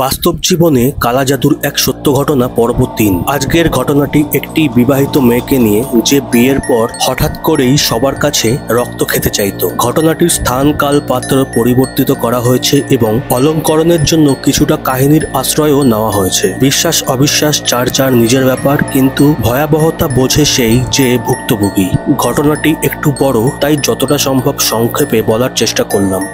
বাস্তব জীবনে কালা জাদুর এক সত্য ঘটনা পর্ব 3। আজকের ঘটনাটি একটি বিবাহিত মেয়েকে নিয়ে, যে বিয়ের পর হঠাৎ করেই সবার কাছে রক্ত খেতে চাইতো। ঘটনাটির স্থান, কাল, পাত্র পরিবর্তিত করা হয়েছে এবং অলঙ্করণের জন্য কিছুটা কাহিনীর আশ্রয়ও নেওয়া হয়েছে। বিশ্বাস অবিশ্বাস চার চার নিজের ব্যাপার, কিন্তু ভয়াবহতা বোঝে সেই যে ভুক্তভোগী। ঘটনাটি একটু বড়, তাই যতটা সম্ভব সংক্ষেপে বলার চেষ্টা করলাম।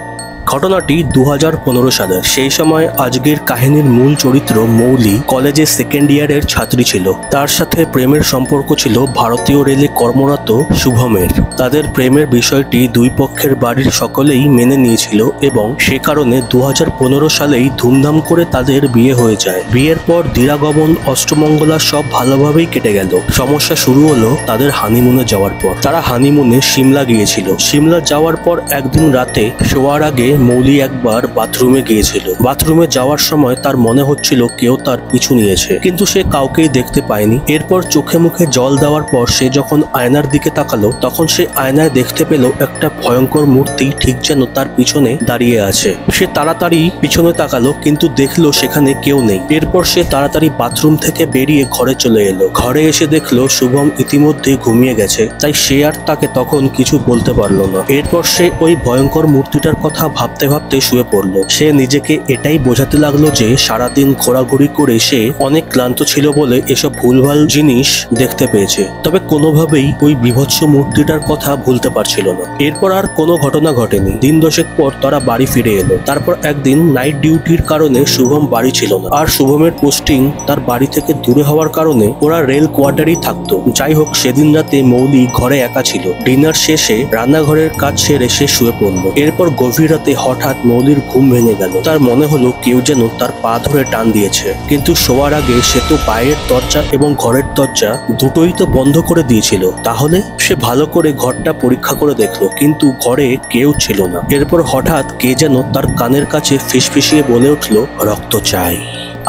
ঘটনাটি 2015 সালের। সেই সময় আজকের কাহিনীর মূল চরিত্র মৌলি কলেজে সেকেন্ড ইয়ারের ছাত্রী ছিল। তার সাথে প্রেমের সম্পর্ক ছিল ভারতীয় রেলে কর্মরত শুভমের। তাদের প্রেমের বিষয়টি দুই পক্ষের বাড়ির সকলেই মেনে নিয়েছিল এবং সে কারণে 2015 সালেই ধুমধাম করে তাদের বিয়ে হয়ে যায়। বিয়ের পর দীরাগমন, অষ্টমঙ্গলা সব ভালোভাবেই কেটে গেল। সমস্যা শুরু হলো তাদের হানিমুনে যাওয়ার পর। তারা হানিমুনে সিমলা গিয়েছিল। সিমলা যাওয়ার পর একদিন রাতে শোয়ার আগে মৌলি একবার বাথরুমে গিয়েছিল। বাথরুমে যাওয়ার সময় তার মনে হচ্ছিল কেউ তার পিছু নিয়েছে, কিন্তু সে কাউকেই দেখতে পায়নি। এরপর চোখে মুখে জল দেওয়ার পর সে যখন আয়নার দিকে তাকালো, তখন সে আয়নায় দেখতে পেল একটা ভয়ঙ্কর মূর্তি ঠিক যেন তার পিছনে দাঁড়িয়ে আছে। সে তাড়াতাড়ি পিছনে তাকালো, কিন্তু দেখলো সেখানে কেউ নেই। এরপর সে তাড়াতাড়ি বাথরুম থেকে বেরিয়ে ঘরে চলে এলো। ঘরে এসে দেখলো শুভম ইতিমধ্যে ঘুমিয়ে গেছে, তাই সে আর তাকে তখন কিছু বলতে পারলো না। এরপর সে ওই ভয়ঙ্কর মূর্তিটার কথা ভাবতে ভাবতে শুয়ে পড়লো। সে নিজেকে এটাই বোঝাতে লাগলো যে সারাদিন ঘোরাঘুরি করে সে অনেক ক্লান্ত ছিল বলে এসব ভুলভাল জিনিস দেখতে পেয়েছে। তবে কোনোভাবেই ওই বিভৎস মূর্তিটার কথা ভুলতে পারছিল না। এরপর আর কোনো ঘটনা ঘটেনি। দিন দশেক পর তারা বাড়ি ফিরে এলো। তারপর একদিন নাইট ডিউটির কারণে শুভম বাড়ি ছিল না, আর শুভমের পোস্টিং তার বাড়ি থেকে দূরে হওয়ার কারণে ওরা রেল কোয়ার্টারেই থাকতো। যাই হোক, সেদিন রাতে মৌলি ঘরে একা ছিল। ডিনার শেষে রান্নাঘরের কাজ সেরে সে শুয়ে পড়লো। এরপর গভীর রাতে হঠাৎ মৌলির ঘুম ভেঙে গেল। তার মনে হলো কেউ যেন তার পা ধরে টান দিয়েছে, কিন্তু শোয়ার আগে সে তো বাইরের দরজা এবং ঘরের দরজা দুটোই তো বন্ধ করে দিয়েছিল। তাহলে সে ভালো করে ঘরটা পরীক্ষা করে দেখলো, কিন্তু ঘরে কেউ ছিল না। এরপর হঠাৎ কে যেন তার কানের কাছে ফিসফিসিয়ে বলে উঠলো, রক্ত চাই।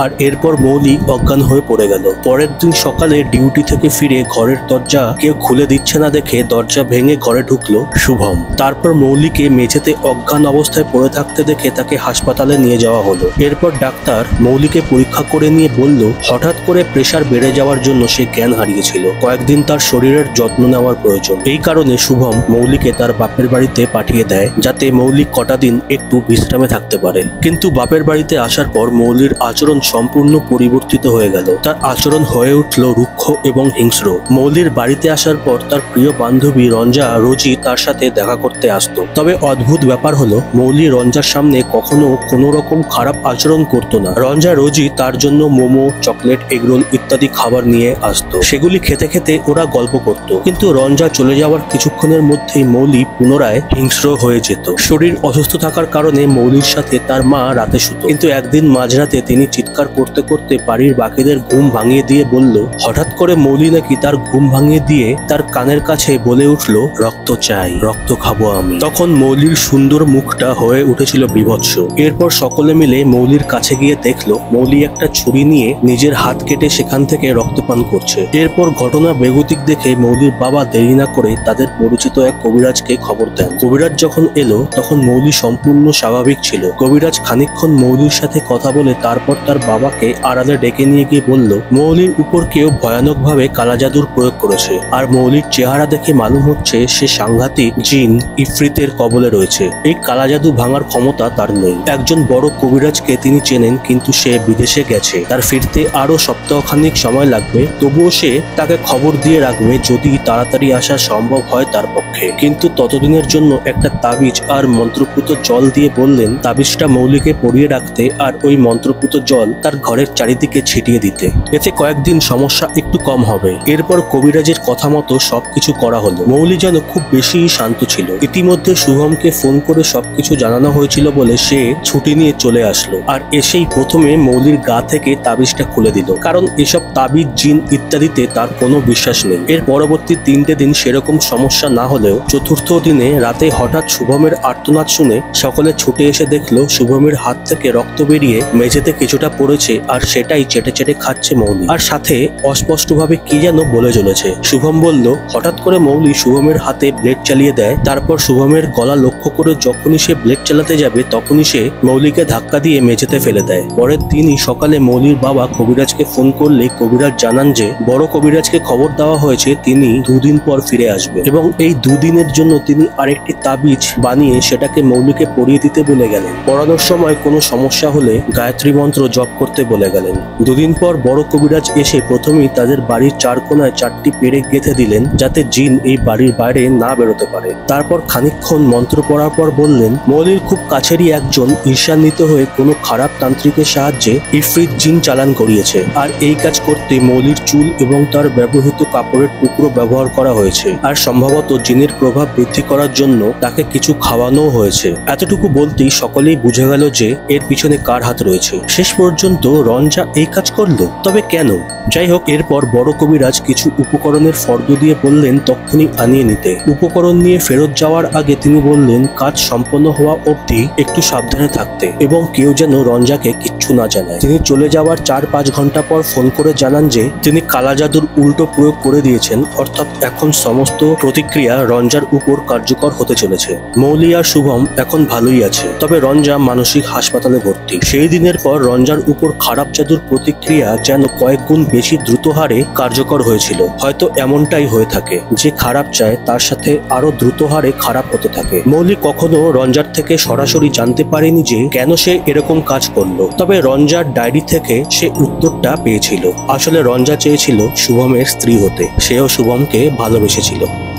আর এরপর মৌলি অজ্ঞান হয়ে পড়ে গেল। পরের দিন সকালে ডিউটি থেকে ফিরে ঘরের দরজা কেউ খুলে দিচ্ছে না দেখে দরজা ভেঙে ঘরে ঢুকলো শুভম। তারপর মৌলিকে মেঝেতে অজ্ঞান অবস্থায় পড়ে থাকতে দেখে তাকে হাসপাতালে নিয়ে যাওয়া হলো। এরপর ডাক্তার মৌলিকে পরীক্ষা করে নিয়ে বলল, হঠাৎ করে প্রেশার বেড়ে যাওয়ার জন্য সে জ্ঞান হারিয়েছিল। কয়েকদিন তার শরীরের যত্ন নেওয়ার প্রয়োজন। এই কারণে শুভম মৌলিকে তার বাপের বাড়িতে পাঠিয়ে দেয়, যাতে মৌলি কটা দিন একটু বিশ্রামে থাকতে পারে। কিন্তু বাপের বাড়িতে আসার পর মৌলির আচরণ সম্পূর্ণ পরিবর্তিত হয়ে গেল। তার আচরণ হয়ে উঠল রুক্ষ এবং হিংস্র। মৌলির বাড়িতে আসার পর তার প্রিয় বান্ধবী রঞ্জা রোজই তার সাথে দেখা করতে আসত। তবে অদ্ভুত ব্যাপার হলো, মৌলি রঞ্জার সামনে কখনো কোনো রকম খারাপ আচরণ করত না। রঞ্জা রোজই তার জন্য মোমো, চকলেট, এগরোল ইত্যাদি খাবার নিয়ে আসত। সেগুলি খেতে খেতে ওরা গল্প করত, কিন্তু রঞ্জা চলে যাওয়ার কিছুক্ষণের মধ্যেই মৌলি পুনরায় হিংস্র হয়ে যেত। শরীর অসুস্থ থাকার কারণে মৌলির সাথে তার মা রাতে শুত, কিন্তু একদিন মাঝরাতে তিনি চিৎকার করতে করতে বাড়ির বাকিদের ঘুম ভাঙিয়ে দিয়ে বলল, হঠাৎ করে মৌলি নাকি তার ঘুম ভাঙিয়ে দিয়ে তার কানের কাছে বলে উঠল, রক্ত চাই, রক্ত খাবো আমি। তখন মৌলির সুন্দর মুখটা হয়ে উঠেছিল বিভৎস। এরপর সকলে মিলে মৌলির কাছে গিয়ে দেখলো মৌলি একটা ছুরি নিয়ে নিজের হাত কেটে সেখান থেকে রক্তপান করছে। এরপর ঘটনা বেগতিক দেখে মৌলির বাবা দেরি না করে তাদের পরিচিত এক কবিরাজকে খবর দেন। কবিরাজ যখন এলো, তখন মৌলি সম্পূর্ণ স্বাভাবিক ছিল। কবিরাজ খানিকক্ষণ মৌলির সাথে কথা বলে তারপর তার বাবাকে আড়ালে ডেকে নিয়ে গিয়ে বলল, মৌলির উপর কেউ ভয়ানক ভাবে কালা জাদুর প্রয়োগ করেছে, আর মৌলির চেহারা দেখে মালুম হচ্ছে সে সাংঘাতিক জিন ইফরিতের কবলে রয়েছে। এই কালা জাদু ভাঙার ক্ষমতা তার নেই। একজন বড় কবিরাজকে তিনি চেনেন, কিন্তু সে বিদেশে গেছে। তার ফিরতে আরো সপ্তাহখানিক সময় লাগবে, তবুও সে তাকে খবর দিয়ে রাখবে যদি তাড়াতাড়ি আসা সম্ভব হয় তার পক্ষে। কিন্তু ততদিনের জন্য একটা তাবিজ আর মন্ত্রপুত জল দিয়ে বললেন তাবিজটা মৌলিকে পরিয়ে রাখতে, আর ওই মন্ত্রপুত জল তার ঘরের চারিদিকে ছিটিয়ে দিতে। এতে কয়েকদিন সমস্যা একটু কম হবে। এরপর কবিরাজের কথা মতো সবকিছু করা হলো। মৌলি যেন খুব বেশি শান্ত ছিল। ইতিমধ্যে শুভমকে ফোন করে সবকিছু জানানো হয়েছিল বলে সে ছুটি নিয়ে চলে আসলো, আর এসেই প্রথমে মৌলির গা থেকে তাবিজটা খুলে দিল, কারণ এসব তাবিজ, জিন ইত্যাদিতে তার কোনো বিশ্বাস নেই। এর পরবর্তী 3টে দিন সেরকম সমস্যা না হলেও চতুর্থ দিনে রাতে হঠাৎ শুভমের আর্তনাদ শুনে সকলে ছুটে এসে দেখলো শুভমের হাত থেকে রক্ত বেরিয়ে মেঝেতে কিছুটা পড়েছে আর সেটাই চেটে চেটে খাচ্ছে মৌলি। আর সাথে অস্পষ্টভাবে কি যেন বলে চলেছে। শুভম বলল, হঠাৎ করে মৌলি শুভমের হাতে ব্লেড চালিয়ে দেয়। তারপর শুভমের গলা লক্ষ্য করে যখনই সে ব্লেড চালাতে যাবে তখনই সে মৌলিকে ধাক্কা দিয়ে মেঝেতে ফেলে দেয়। পরের দিনই সকালে মৌলির বাবা কবিরাজকে ফোন করলে কবিরাজ জানান যে বড় কবিরাজকে খবর দেওয়া হয়েছে তিনি দুদিন পর ফিরে আসবে এবং এই দুদিনের জন্য তিনি আরেকটি তাবিজ বানিয়ে সেটাকে মৌলিকে পরিয়ে দিতে বলে গেলেন। পড়ানোর সময় কোনো সমস্যা হলে গায়ত্রী মন্ত্র জপ করতে বলে গেলেন। দুদিন পর বড় কবিরাজ এসে প্রথমেই তাদের বাড়ির চার কোনায় চারটি পেরেক গেঁথে দিলেন যাতে জিন এই বাড়ির বাইরে না বেরোতে পারে। তারপর খানিকক্ষণ মন্ত্র পড়ার পর বললেন, মৌলির খুব কাছেরই একজন ঈর্ষান্বিত হয়ে কোনো খারাপ তান্ত্রিকের সাহায্যে ইফ্রিত জিন চালান করিয়েছে আর এই কাজ করতে মৌলির চুল এবং তার ব্যবহৃত কাপড়ের টুকরো ব্যবহার করা হয়েছে আর সম্ভবত জিনের প্রভাব বৃদ্ধি করার জন্য তাকে কিছু খাওয়ানো হয়েছে। এতটুকু বলতেই সকলেই বুঝে গেল যে এর পিছনে কার হাত রয়েছে। শেষ পর্যন্ত রঞ্জা এই কাজ করলো, তবে কেন? যাই হোক, এরপর বড় কবিরাজ কিছু উপকরণের ফর্দ দিয়ে বললেন তখনই আনিয়ে নিতে। উপকরণ নিয়ে ফেরত যাওয়ার আগে তিনি বললেন কাজ সম্পন্ন হওয়া অবধি একটু সাবধানে থাকতে এবং কেউ যেন রঞ্জাকে কিচ্ছু না জানায়। তিনি চলে যাওয়ার ৪-৫ ঘন্টা পর ফোন করে জানান যে তিনি কালা জাদুর উল্টো প্রয়োগ করে দিয়েছেন, অর্থাৎ এখন সমস্ত প্রতিক্রিয়া রঞ্জার উপর কার্যকর হতে চলেছে। মৌলি আর শুভম এখন ভালোই আছে, তবে রঞ্জা মানসিক হাসপাতালে ভর্তি। সেই দিনের পর রঞ্জার উপর খারাপ জাদুর প্রতিক্রিয়া যেন কয়েক গুণ বেশি দ্রুত হারে কার্যকর হয়েছিল। হয়তো এমনটাই হয়ে থাকে, যে খারাপ চায় তার সাথে আরো দ্রুত হারে খারাপ হতে থাকে। মৌলি কখনো রঞ্জার থেকে সরাসরি জানতে পারেনি যে কেন সে এরকম কাজ করলো, তবে রঞ্জার ডায়েরি থেকে সে উত্তরটা পেয়েছিল। আসলে রঞ্জা চেয়েছিল শুভমের স্ত্রী হতে, সেও শুভমকে ভালোবেসেছিল।